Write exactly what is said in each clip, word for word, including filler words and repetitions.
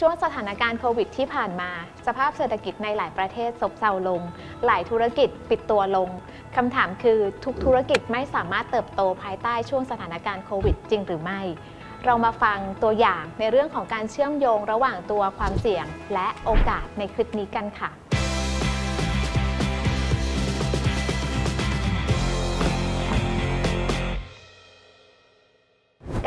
ช่วงสถานการณ์โควิดที่ผ่านมาสภาพเศรษฐกิจในหลายประเทศซบเซาลงหลายธุรกิจปิดตัวลงคำถามคือทุกธุรกิจไม่สามารถเติบโตภายใต้ช่วงสถานการณ์โควิดจริงหรือไม่เรามาฟังตัวอย่างในเรื่องของการเชื่อมโยงระหว่างตัวความเสี่ยงและโอกาสในคลิปนี้กันค่ะ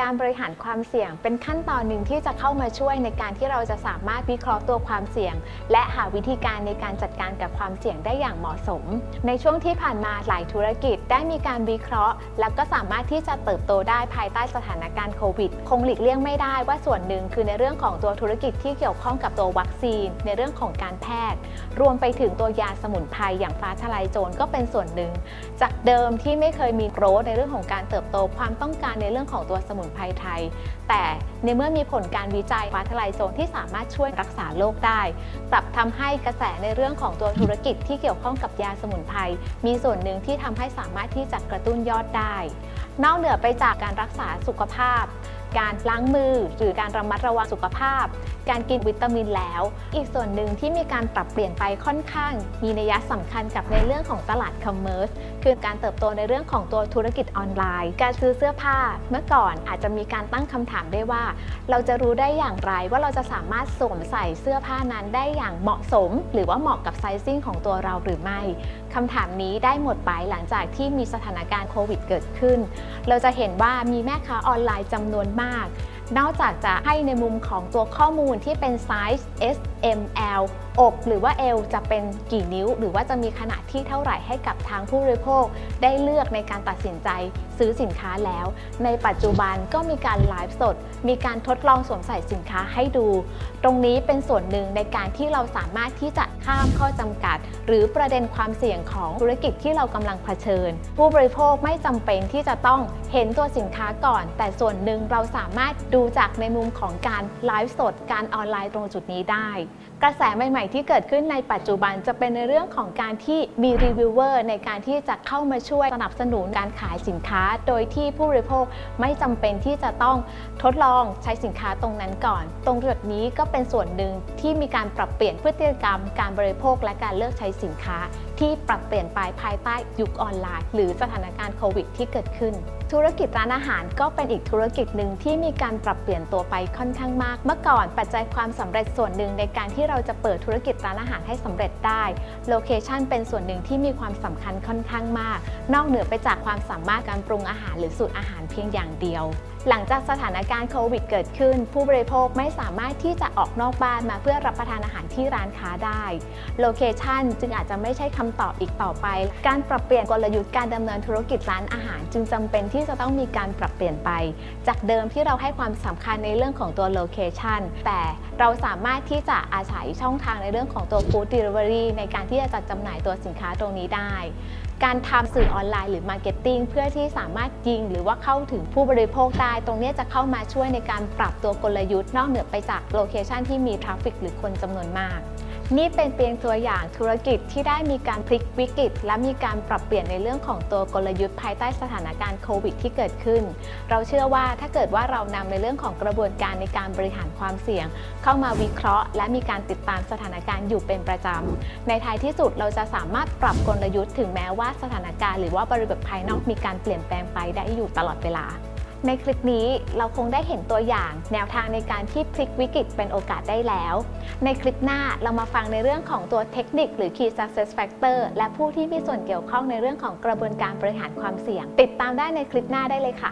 การบริหารความเสี่ยงเป็นขั้นตอนหนึ่งที่จะเข้ามาช่วยในการที่เราจะสามารถวิเคราะห์ตัวความเสี่ยงและหาวิธีการในการจัดการกับความเสี่ยงได้อย่างเหมาะสมในช่วงที่ผ่านมาหลายธุรกิจได้มีการวิเคราะห์และก็สามารถที่จะเติบโตได้ภายใต้สถานการณ์โควิดคงหลีกเลี่ยงไม่ได้ว่าส่วนหนึ่งคือในเรื่องของตัวธุรกิจที่เกี่ยวข้องกับตัววัคซีนในเรื่องของการแพทย์รวมไปถึงตัวยาสมุนไพรอย่างฟ้าทะลายโจรก็เป็นส่วนหนึ่งจากเดิมที่ไม่เคยมีโกรธในเรื่องของการเติบโตความต้องการในเรื่องของตัวสมุนไพรไทยแต่ในเมื่อมีผลการวิจัยฟ้าทะลายโจรที่สามารถช่วยรักษาโรคได้กลับทำให้กระแสในเรื่องของตัวธุรกิจที่เกี่ยวข้องกับยาสมุนไพรมีส่วนหนึ่งที่ทำให้สามารถที่จะกระตุ้นยอดได้นอกเหนือไปจากการรักษาสุขภาพการล้างมือหรือการระมัดระวังสุขภาพการกินวิตามินแล้วอีกส่วนหนึ่งที่มีการปรับเปลี่ยนไปค่อนข้างมีนัยสำคัญกับในเรื่องของตลาดคอมเมอร์สคือการเติบโตในเรื่องของตัวธุรกิจออนไลน์การซื้อเสื้อผ้าเมื่อก่อนอาจจะมีการตั้งคำถามได้ว่าเราจะรู้ได้อย่างไรว่าเราจะสามารถสวมใส่เสื้อผ้านั้นได้อย่างเหมาะสมหรือว่าเหมาะกับไซซิ่งของตัวเราหรือไม่คำถามนี้ได้หมดไปหลังจากที่มีสถานการณ์โควิดเกิดขึ้นเราจะเห็นว่ามีแม่ค้าออนไลน์จำนวนมากนอกจากจะให้ในมุมของตัวข้อมูลที่เป็นไซส์ เอส เอ็ม แอล อกหรือว่า L จะเป็นกี่นิ้วหรือว่าจะมีขนาดที่เท่าไหร่ให้กับทางผู้บริโภคได้เลือกในการตัดสินใจซื้อสินค้าแล้วในปัจจุบันก็มีการไลฟ์สดมีการทดลองสวมใส่สินค้าให้ดูตรงนี้เป็นส่วนหนึ่งในการที่เราสามารถที่จะข้ามข้อจำกัดหรือประเด็นความเสี่ยงของธุรกิจที่เรากำลังเผชิญผู้บริโภคไม่จำเป็นที่จะต้องเห็นตัวสินค้าก่อนแต่ส่วนหนึ่งเราสามารถดูจากในมุมของการไลฟ์สดการออนไลน์ตรงจุดนี้ได้กระแสใหม่ๆที่เกิดขึ้นในปัจจุบันจะเป็นในเรื่องของการที่มีรีวิวเวอร์ในการที่จะเข้ามาช่วยสนับสนุนการขายสินค้าโดยที่ผู้บริโภคไม่จำเป็นที่จะต้องทดลองใช้สินค้าตรงนั้นก่อนตรงจุดนี้ก็เป็นส่วนหนึ่งที่มีการปรับเปลี่ยนพฤติกรรมการบริโภคและการเลือกใช้สินค้าที่ปรับเปลี่ยนไปภายใต้ยุคออนไลน์หรือสถานการณ์โควิดที่เกิดขึ้นธุรกิจร้านอาหารก็เป็นอีกธุรกิจหนึ่งที่มีการปรับเปลี่ยนตัวไปค่อนข้างมากเมื่อก่อนปัจจัยความสำเร็จส่วนหนึ่งในการที่เราจะเปิดธุรกิจร้านอาหารให้สำเร็จได้โลเคชันเป็นส่วนหนึ่งที่มีความสำคัญค่อนข้างมากนอกเหนือไปจากความสามารถการปรุงอาหารหรือสูตรอาหารเพียงอย่างเดียวหลังจากสถานการณ์โควิดเกิดขึ้นผู้บริโภคไม่สามารถที่จะออกนอกบ้านมาเพื่อรับประทานอาหารที่ร้านค้าได้โลเคชันจึงอาจจะไม่ใช่คำตอบอีกต่อไปการปรับเปลี่ยนกลยุทธ์การดำเนินธุรกิจร้านอาหารจึงจำเป็นที่จะต้องมีการปรับเปลี่ยนไปจากเดิมที่เราให้ความสำคัญในเรื่องของตัวโลเคชันแต่เราสามารถที่จะอาศัยช่องทางในเรื่องของตัว Food Delivery ในการที่จะจัดจำหน่ายตัวสินค้าตรงนี้ได้การทำสื่อออนไลน์หรือมาร์เก็ตติ้งเพื่อที่สามารถยิงหรือว่าเข้าถึงผู้บริโภคได้ตรงนี้จะเข้ามาช่วยในการปรับตัวกลยุทธ์นอกเหนือไปจากโลเคชันที่มีทราฟฟิกหรือคนจำนวนมากนี่เป็นเพียงตัวอย่างธุรกิจที่ได้มีการพลิกวิกฤตและมีการปรับเปลี่ยนในเรื่องของตัวกลยุทธ์ภายใต้สถานการณ์โควิดที่เกิดขึ้นเราเชื่อว่าถ้าเกิดว่าเรานำในเรื่องของกระบวนการในการบริหารความเสี่ยงเข้ามาวิเคราะห์และมีการติดตามสถานการณ์อยู่เป็นประจำในท้ายที่สุดเราจะสามารถปรับกลยุทธ์ถึงแม้ว่าสถานการณ์หรือว่าบริบทภายนอกมีการเปลี่ยนแปลงไปได้อยู่ตลอดเวลาในคลิปนี้เราคงได้เห็นตัวอย่างแนวทางในการที่พลิกวิกฤตเป็นโอกาสได้แล้วในคลิปหน้าเรามาฟังในเรื่องของตัวเทคนิคหรือ Key Success Factor และผู้ที่มีส่วนเกี่ยวข้องในเรื่องของกระบวนการบริหารความเสี่ยงติดตามได้ในคลิปหน้าได้เลยค่ะ